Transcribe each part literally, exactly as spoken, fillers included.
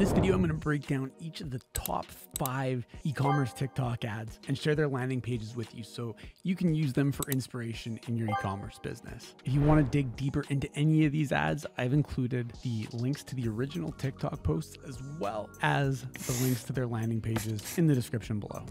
In this video, I'm going to break down each of the top five e-commerce TikTok ads and share their landing pages with you so you can use them for inspiration in your e-commerce business. If you want to dig deeper into any of these ads, I've included the links to the original TikTok posts as well as the links to their landing pages in the description below.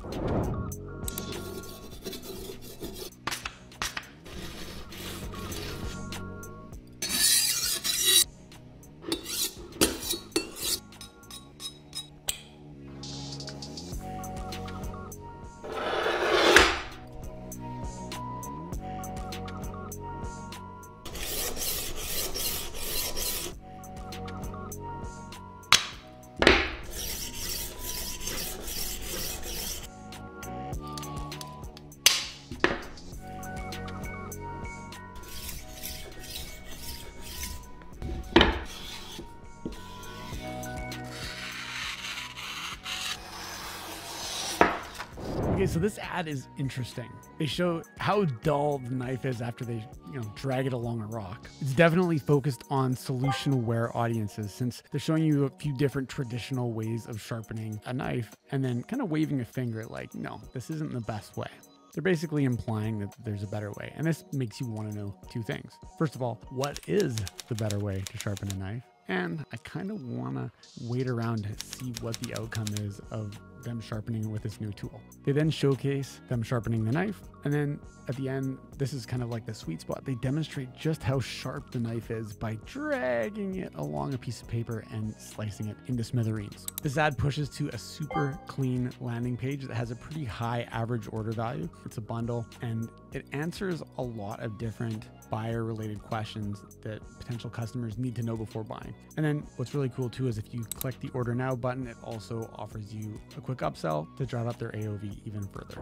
Okay, so this ad is interesting. They show how dull the knife is after they, you know, drag it along a rock. It's definitely focused on solution-aware audiences since they're showing you a few different traditional ways of sharpening a knife and then kind of waving a finger like, no, this isn't the best way. They're basically implying that there's a better way. And this makes you want to know two things. First of all, what is the better way to sharpen a knife? And I kind of want to wait around to see what the outcome is of them sharpening it with this new tool. They then showcase them sharpening the knife. And then at the end, this is kind of like the sweet spot. They demonstrate just how sharp the knife is by dragging it along a piece of paper and slicing it into smithereens. This ad pushes to a super clean landing page that has a pretty high average order value. It's a bundle and it answers a lot of different buyer related questions that potential customers need to know before buying. And then what's really cool too is if you click the order now button, it also offers you a quick upsell to drive up their A O V even further.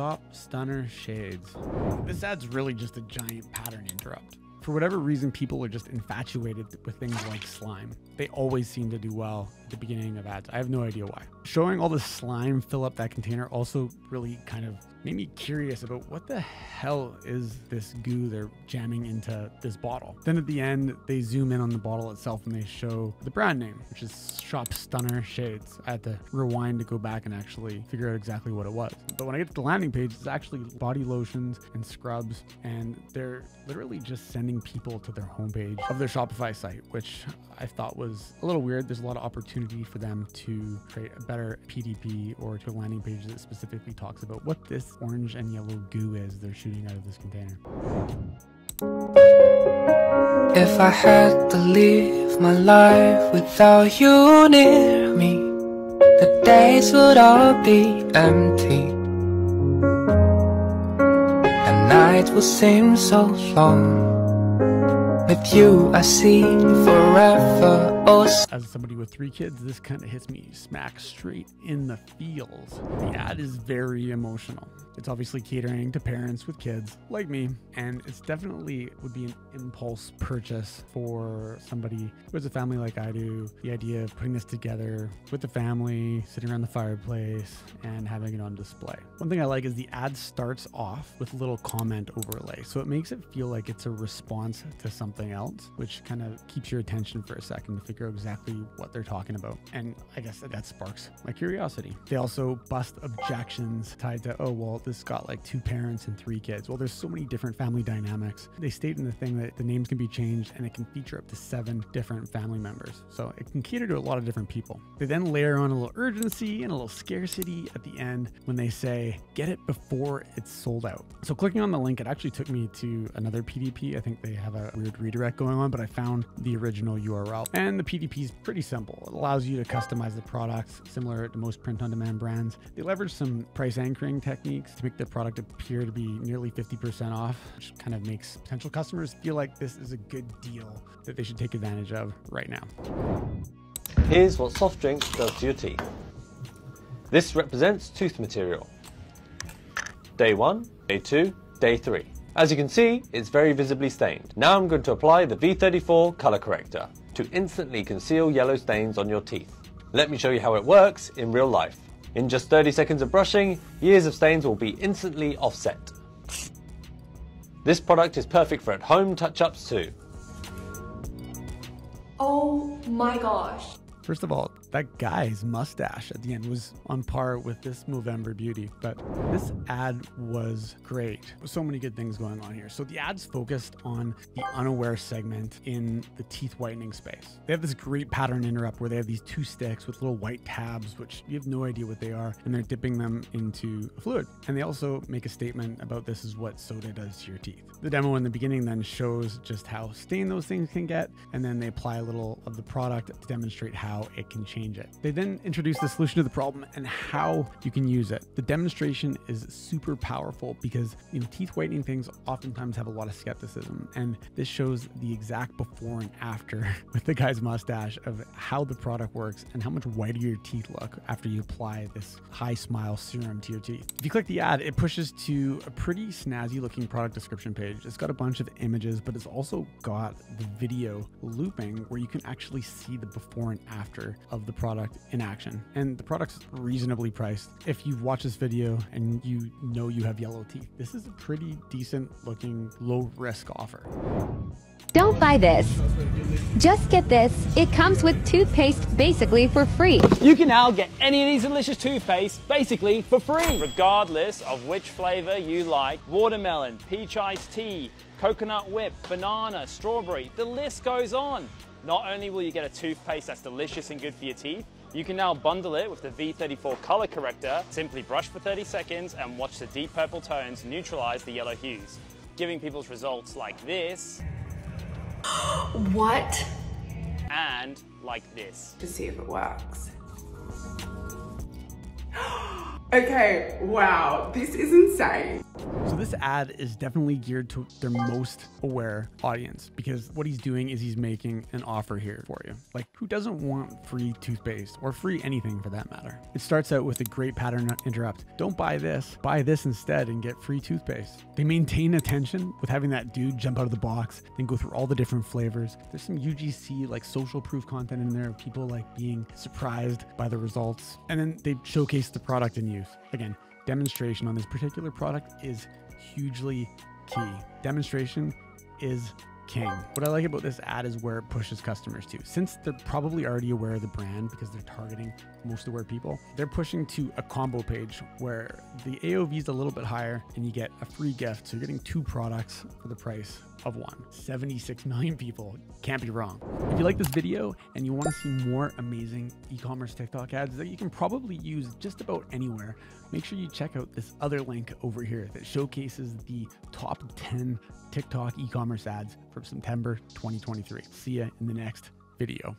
Shop Stunner Shades. This ad's really just a giant pattern interrupt. For whatever reason, people are just infatuated with things like slime. They always seem to do well at the beginning of ads. I have no idea why. Showing all the slime fill up that container also really kind of made me curious about what the hell is this goo they're jamming into this bottle. Then at the end, they zoom in on the bottle itself and they show the brand name, which is Shop Stunner Shades. I had to rewind to go back and actually figure out exactly what it was. But when I get to the landing page, it's actually body lotions and scrubs, and they're literally just sending people to their homepage of their Shopify site, which I thought was a little weird. There's a lot of opportunity for them to create a better P D P or to a landing page that specifically talks about what this orange and yellow goo is they're shooting out of this container. If I had to leave my life without you near me, the days would all be empty and nights would seem so long. With you, I see forever. Oh. As somebody with three kids, this kind of hits me smack straight in the feels. The ad is very emotional. It's obviously catering to parents with kids like me, and it's definitely would be an impulse purchase for somebody who has a family like I do. The idea of putting this together with the family, sitting around the fireplace, and having it on display. One thing I like is the ad starts off with a little comment overlay, so it makes it feel like it's a response to something else, which kind of keeps your attention for a second to figure out exactly what they're talking about. And I guess that, that sparks my curiosity. They also bust objections tied to, oh, well, this got like two parents and three kids. Well, there's so many different family dynamics. They state in the thing that the names can be changed and it can feature up to seven different family members. So it can cater to a lot of different people. They then layer on a little urgency and a little scarcity at the end when they say, get it before it's sold out. So clicking on the link, it actually took me to another P D P. I think they have a weird redirect going on, but I found the original U R L. And the P D P is pretty simple. It allows you to customize the products similar to most print-on-demand brands. They leverage some price anchoring techniques to make the product appear to be nearly fifty percent off, which kind of makes potential customers feel like this is a good deal that they should take advantage of right now. Here's what soft drink does to your teeth. This represents tooth material. Day one, day two, day three. As you can see, it's very visibly stained. Now I'm going to apply the V thirty-four Color Corrector to instantly conceal yellow stains on your teeth. Let me show you how it works in real life. In just thirty seconds of brushing, years of stains will be instantly offset. This product is perfect for at-home touch-ups too. Oh my gosh. First of all, that guy's mustache at the end was on par with this Movember Beauty, but this ad was great. So many good things going on here. So the ad's focused on the unaware segment in the teeth whitening space. They have this great pattern interrupt where they have these two sticks with little white tabs, which you have no idea what they are, and they're dipping them into fluid. And they also make a statement about this is what soda does to your teeth. The demo in the beginning then shows just how stained those things can get, and then they apply a little of the product to demonstrate how it can change it. They then introduce the solution to the problem and how you can use it. The demonstration is super powerful because, you know, teeth whitening things oftentimes have a lot of skepticism, and this shows the exact before and after with the guy's mustache of how the product works and how much whiter your teeth look after you apply this HiSmile serum to your teeth. If you click the ad, it pushes to a pretty snazzy looking product description page. It's got a bunch of images, but it's also got the video looping where you can actually see the before and after of the The product in action. And the product's reasonably priced. If you've watched this video and you know you have yellow teeth, this is a pretty decent looking low risk offer. Don't buy this. Just get this. It comes with toothpaste basically for free. You can now get any of these delicious toothpaste basically for free, regardless of which flavor you like. Watermelon, peach iced tea, coconut whip, banana, strawberry, the list goes on. Not only will you get a toothpaste that's delicious and good for your teeth, you can now bundle it with the V thirty-four Color Corrector. Simply brush for thirty seconds and watch the deep purple tones neutralize the yellow hues, giving people results like this. What? And like this. To see if it works. Okay, wow, this is insane. So this ad is definitely geared to their most aware audience, because what he's doing is he's making an offer here for you. Like, who doesn't want free toothpaste or free anything for that matter? It starts out with a great pattern interrupt. Don't buy this, buy this instead and get free toothpaste. They maintain attention with having that dude jump out of the box, then go through all the different flavors. There's some U G C like social proof content in there, people like being surprised by the results. And then they showcase the product in use. Again, demonstration on this particular product is hugely key. Demonstration is king. What I like about this ad is where it pushes customers to. Since they're probably already aware of the brand because they're targeting most aware people, they're pushing to a combo page where the A O V is a little bit higher and you get a free gift. So you're getting two products for the price of one. seventy-six million people, can't be wrong. If you like this video and you want to see more amazing e-commerce TikTok ads that you can probably use just about anywhere, make sure you check out this other link over here that showcases the top ten TikTok e-commerce ads from September twenty twenty-three. See you in the next video.